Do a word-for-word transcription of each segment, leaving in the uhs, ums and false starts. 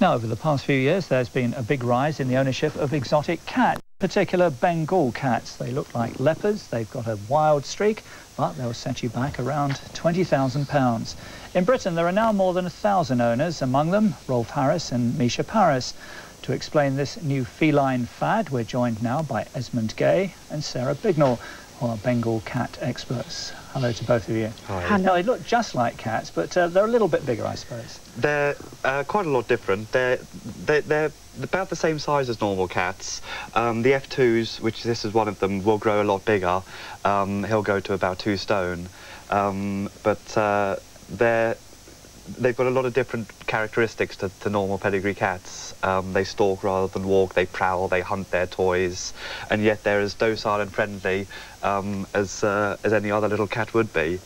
Now, over the past few years, there's been a big rise in the ownership of exotic cats, particular Bengal cats. They look like leopards, they've got a wild streak, but they'll set you back around twenty thousand pounds. In Britain, there are now more than a thousand owners, among them Rolf Harris and Misha Paris. To explain this new feline fad, we're joined now by Esmond Gay and Sarah Bignall, who are Bengal cat experts. Hello to both of you. Hi. Hello. Now, they look just like cats, but uh, they're a little bit bigger, I suppose. They're uh, quite a lot different. They're, they're, they're about the same size as normal cats. Um, the F twos, which this is one of them, will grow a lot bigger. Um, he'll go to about two stone. Um, but uh, they're, they've got a lot of different characteristics to, to normal pedigree cats. Um, they stalk rather than walk, they prowl, they hunt their toys, and yet they're as docile and friendly Um, as, uh, as any other little cat would be.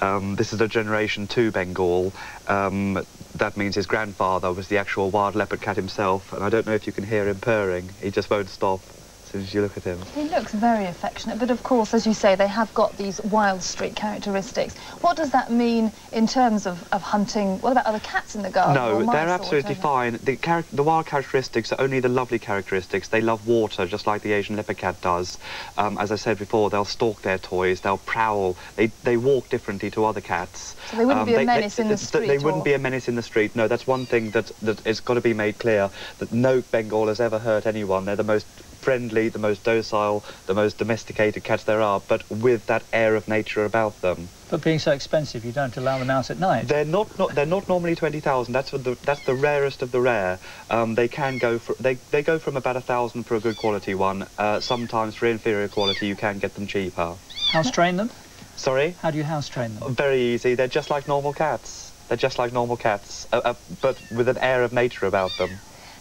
Um, this is a generation two Bengal. Um, that means his grandfather was the actual wild leopard cat himself, and I don't know if you can hear him purring. He just won't stop as soon as you look at him. He looks very affectionate, but of course, as you say, they have got these wild streak characteristics. What does that mean in terms of, of hunting? What about other cats in the garden? No, they're absolutely fine. The, the wild characteristics are only the lovely characteristics. They love water, just like the Asian leopard cat does. Um, as I said before, they'll stalk their toys, they'll prowl, they, they walk differently to other cats. So they wouldn't um, be a menace they, they, in the street? They wouldn't or... be a menace in the street, no. That's one thing that, that it's got to be made clear, that no Bengal has ever hurt anyone. They're the most friendly, the most docile, the most domesticated cats there are, but with that air of nature about them. But being so expensive, you don't allow them out at night. They're not, not they're not normally twenty thousand. That's what the, that's the rarest of the rare. Um, they can go for they they go from about a thousand for a good quality one. Uh, sometimes for inferior quality, you can get them cheaper. House train them? Sorry? How do you house train them? Very easy. They're just like normal cats. They're just like normal cats, uh, uh, but with an air of nature about them.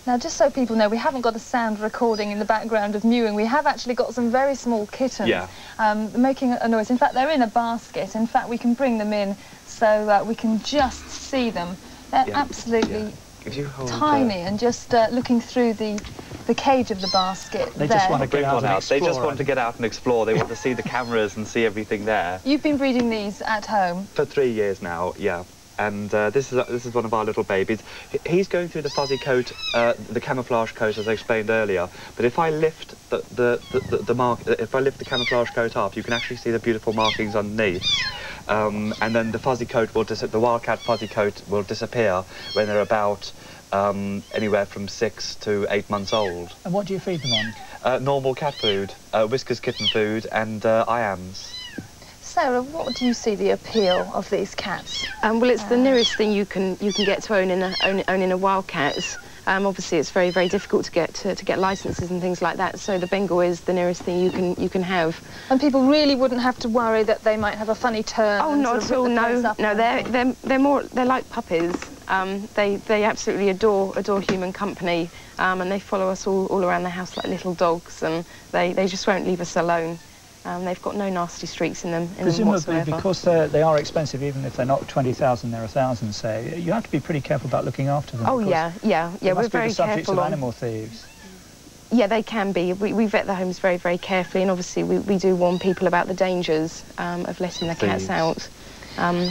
Now, just so people know, we haven't got a sound recording in the background of mewing. We have actually got some very small kittens yeah. um, making a noise. In fact, they're in a basket. In fact, we can bring them in so uh, we can just see them. They're yeah. absolutely yeah. If you hold tiny the... and just uh, looking through the, the cage of the basket. They there. just want to bring one out. They just want to get out and explore. They want to see the cameras and see everything there. You've been breeding these at home? For three years now, yeah. And uh, this is uh, this is one of our little babies. He's going through the fuzzy coat, uh, the camouflage coat, as I explained earlier. But if I lift the the, the, the the mark, if I lift the camouflage coat up, you can actually see the beautiful markings underneath. Um, and then the fuzzy coat will dis the wildcat fuzzy coat will disappear when they're about um, anywhere from six to eight months old. And what do you feed them on? Uh, normal cat food, uh, Whiskers kitten food, and uh, Iams. Sarah, what do you see the appeal of these cats? Um, well, it's the nearest thing you can you can get to owning a own, owning a wildcat. Um, obviously, it's very very difficult to get to, to get licences and things like that. So the Bengal is the nearest thing you can you can have. And people really wouldn't have to worry that they might have a funny turn. Oh, not at all. No, no, they're they're they're more they're like puppies. Um, they they absolutely adore adore human company, um, and they follow us all all around the house like little dogs, and they they just won't leave us alone. Um, they've got no nasty streaks in them, in Presumably, them because they are expensive, even if they're not twenty thousand, they're a thousand, say, you have to be pretty careful about looking after them. Oh, yeah, yeah, yeah, we're very careful. They must be the subjects of animal thieves. Yeah, they can be. We, we vet the homes very, very carefully, and obviously we, we do warn people about the dangers um, of letting the cats out. Um,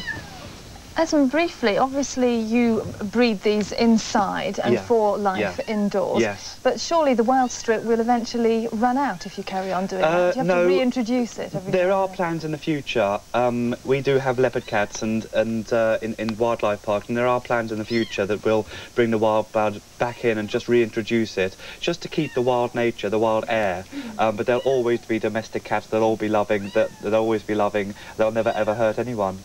Esmond, briefly, obviously you breed these inside and yeah. for life yeah. indoors, yes. but surely the wild strip will eventually run out if you carry on doing uh, that. Do you have no, to reintroduce it? Every there are day? plans in the future. Um, we do have leopard cats and, and uh, in, in wildlife parks, and there are plans in the future that will bring the wild bud back in and just reintroduce it, just to keep the wild nature, the wild air. Mm. Um, but there'll always be domestic cats. They'll all be loving. They'll, they'll always be loving. They'll never ever hurt anyone.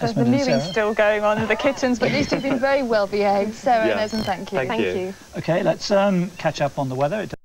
There's the mewing still going on with the kittens, but at least you've been very well behaved. Sarah yeah. and Esmond, thank you. Thank, thank you. you. OK, let's um, catch up on the weather. It